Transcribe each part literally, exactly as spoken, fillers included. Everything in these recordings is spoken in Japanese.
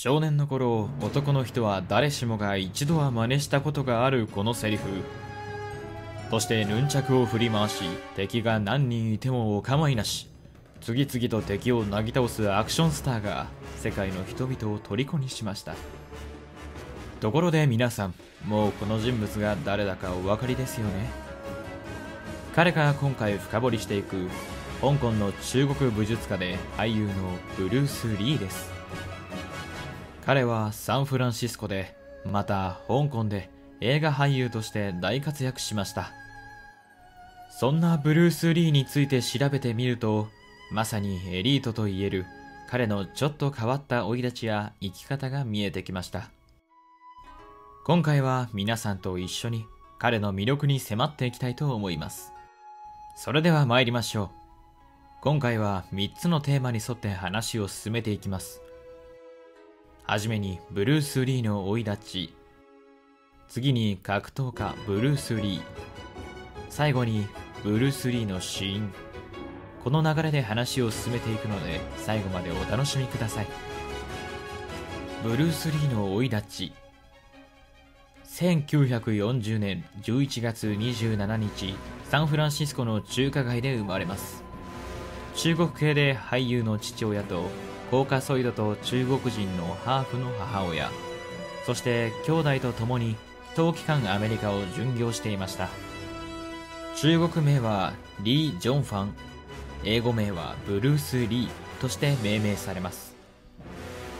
少年の頃、男の人は誰しもが一度は真似したことがあるこのセリフ。そしてヌンチャクを振り回し、敵が何人いてもお構いなし、次々と敵をなぎ倒すアクションスターが世界の人々を虜にしました。ところで皆さん、もうこの人物が誰だかお分かりですよね。彼が今回深掘りしていく、香港の中国武術家で俳優のブルース・リーです。彼はサンフランシスコで、また香港で映画俳優として大活躍しました。そんなブルース・リーについて調べてみると、まさにエリートといえる彼のちょっと変わった生い立ちや生き方が見えてきました。今回は皆さんと一緒に彼の魅力に迫っていきたいと思います。それでは参りましょう。今回はみっつのテーマに沿って話を進めていきます。はじめにブルース・リーの生い立ち、次に格闘家ブルース・リー、最後にブルース・リーの死因。この流れで話を進めていくので、最後までお楽しみください。ブルース・リーの生い立ち。せんきゅうひゃくよんじゅうねんじゅういちがつにじゅうしちにち、サンフランシスコの中華街で生まれます。中国系で俳優の父親と、コーカソイドと中国人のハーフの母親、そして兄弟と共に長期間アメリカを巡業していました。中国名はリー・ジョンファン、英語名はブルース・リーとして命名されます。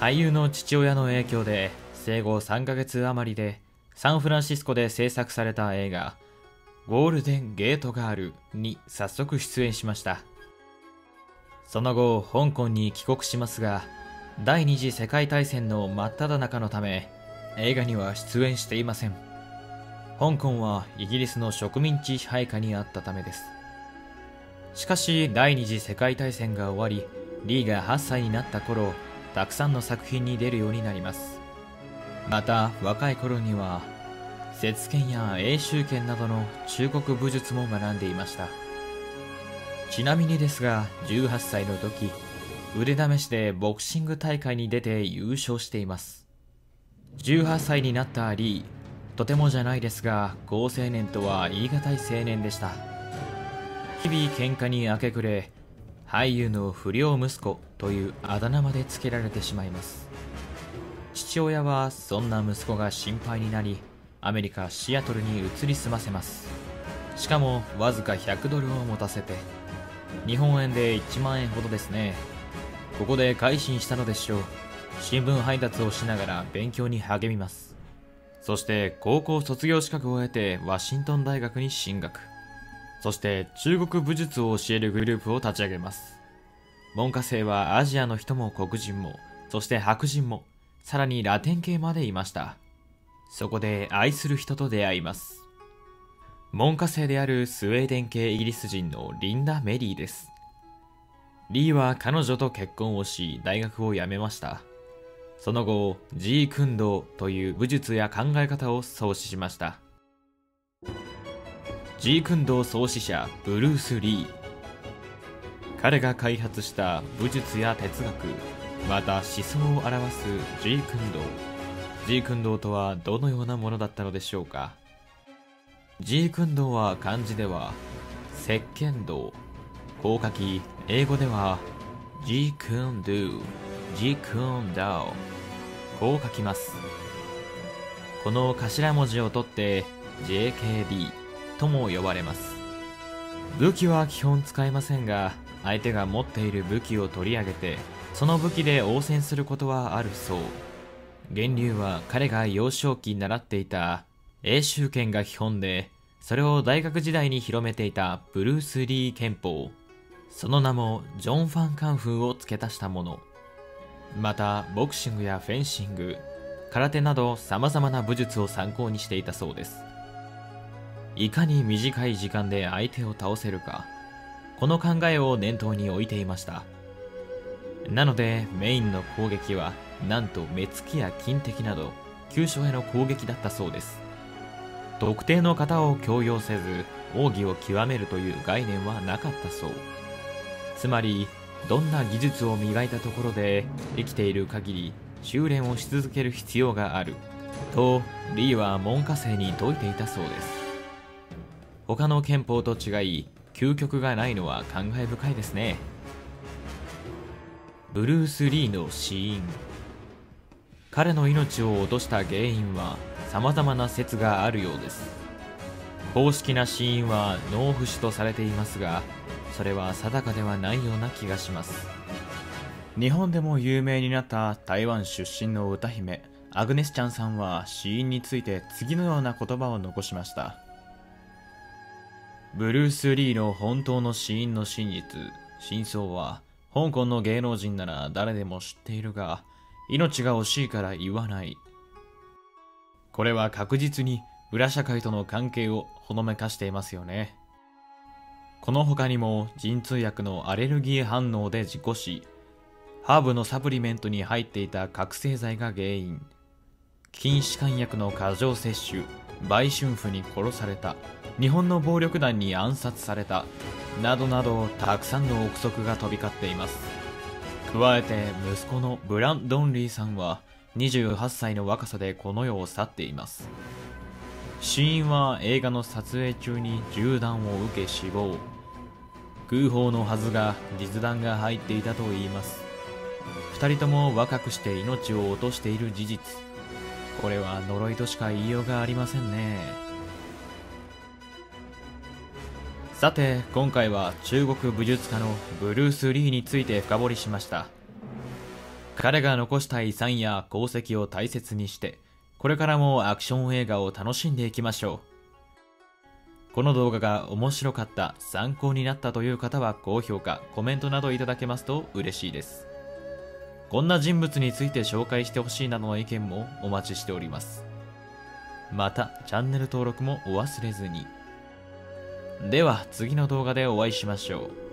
俳優の父親の影響で、生後さんかげつ余りでサンフランシスコで制作された映画「ゴールデン・ゲート・ガール」に早速出演しました。その後香港に帰国しますが、第二次世界大戦の真っ只中のため、映画には出演していません。香港はイギリスの植民地支配下にあったためです。しかし第二次世界大戦が終わり、リーがはっさいになった頃、たくさんの作品に出るようになります。また若い頃には節剣や英雄剣などの中国武術も学んでいました。ちなみにですが、じゅうはっさいの時、腕試しでボクシング大会に出て優勝しています。じゅうはっさいになったリー、とてもじゃないですが好青年とは言い難い青年でした。日々喧嘩に明け暮れ、俳優の不良息子というあだ名までつけられてしまいます。父親はそんな息子が心配になり、アメリカ・シアトルに移り住ませます。しかもわずかひゃくドルを持たせて、日本円でいちまんえんほどですね。ここで改心したのでしょう。新聞配達をしながら勉強に励みます。そして高校卒業資格を得てワシントン大学に進学、そして中国武術を教えるグループを立ち上げます。門下生はアジアの人も黒人も、そして白人も、さらにラテン系までいました。そこで愛する人と出会います。門下生であるスウェーデン系イギリス人のリンダ・メリーです。リーは彼女と結婚をし、大学を辞めました。その後ジー・クンドーという武術や考え方を創始しました。ジー・クンドー創始者ブルース・リー、彼が開発した武術や哲学、また思想を表すジー・クンドー。ジー・クンドーとはどのようなものだったのでしょうか。ジー・クンドーは漢字では石剣道、こう書き、英語ではジー・クンドゥ、ジー・クンダオ、こう書きます。この頭文字を取って ジェーケービー とも呼ばれます。武器は基本使えませんが、相手が持っている武器を取り上げて、その武器で応戦することはあるそう。源流は彼が幼少期に習っていた英州拳が基本で、それを大学時代に広めていたブルース・リー拳法、その名もジョン・ファン・カンフーを付け足したもの。またボクシングやフェンシング、空手などさまざまな武術を参考にしていたそうです。いかに短い時間で相手を倒せるか、この考えを念頭に置いていました。なのでメインの攻撃はなんと目つきや金敵など急所への攻撃だったそうです。特定の型を強要せず奥義を極めるという概念はなかったそう。つまりどんな技術を磨いたところで生きている限り修練をし続ける必要があると李は門下生に説いていたそうです。他の拳法と違い究極がないのは感慨深いですね。ブルース・リーの死因。彼の命を落とした原因は様々な説があるようです。公式な死因は脳浮腫とされていますが、それは定かではないような気がします。日本でも有名になった台湾出身の歌姫アグネス・チャンさんは死因について次のような言葉を残しました。ブルース・リーの本当の死因の真実、真相は香港の芸能人なら誰でも知っているが、命が惜しいから言わない。これは確実に裏社会との関係をほのめかしていますよね。この他にも鎮痛薬のアレルギー反応で事故死、ハーブのサプリメントに入っていた覚醒剤が原因、筋弛緩薬の過剰摂取、売春婦に殺された、日本の暴力団に暗殺されたなどなど、たくさんの憶測が飛び交っています。加えて息子のブランドン・リーさんはにじゅうはっさいの若さでこの世を去っています。死因は映画の撮影中に銃弾を受け死亡、空砲のはずが実弾が入っていたといいます。ふたりとも若くして命を落としている事実、これは呪いとしか言いようがありませんね。さて今回は中国武術家のブルース・リーについて深掘りしました。彼が残した遺産や功績を大切にして、これからもアクション映画を楽しんでいきましょう。この動画が面白かった、参考になったという方は高評価、コメントなどいただけますと嬉しいです。こんな人物について紹介してほしいなどの意見もお待ちしております。またチャンネル登録もお忘れずに。では次の動画でお会いしましょう。